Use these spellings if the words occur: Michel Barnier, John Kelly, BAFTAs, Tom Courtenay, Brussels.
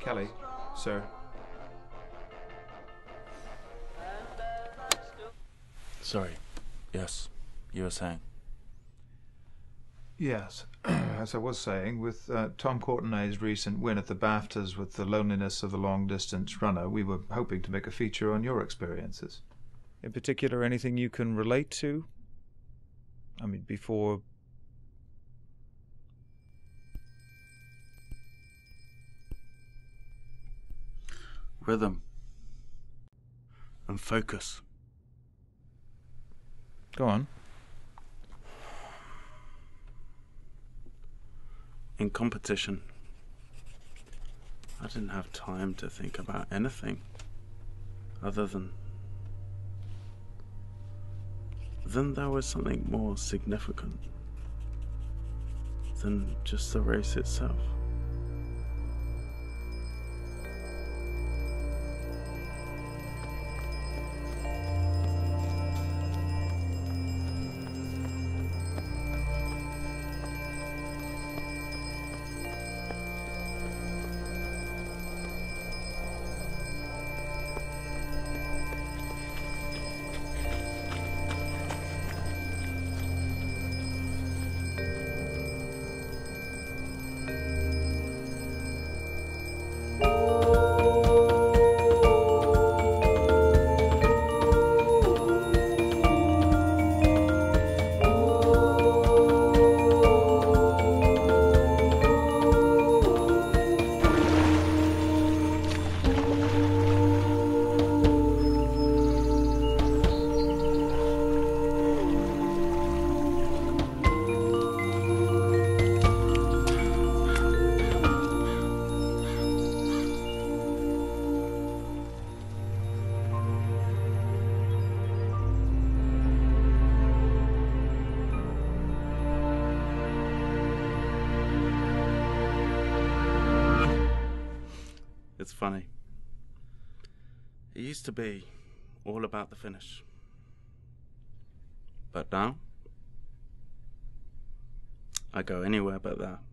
Kelly, sir. Sorry. Yes, you were saying. Yes, as I was saying, with Tom Courtenay's recent win at the BAFTAs with The Loneliness of the Long Distance Runner, we were hoping to make a feature on your experiences. In particular, anything you can relate to? I mean, before... Rhythm and focus. Go on. In competition, I didn't have time to think about anything other than... Then there was something more significant than just the race itself. It's funny. It used to be all about the finish. But now, I go anywhere but there.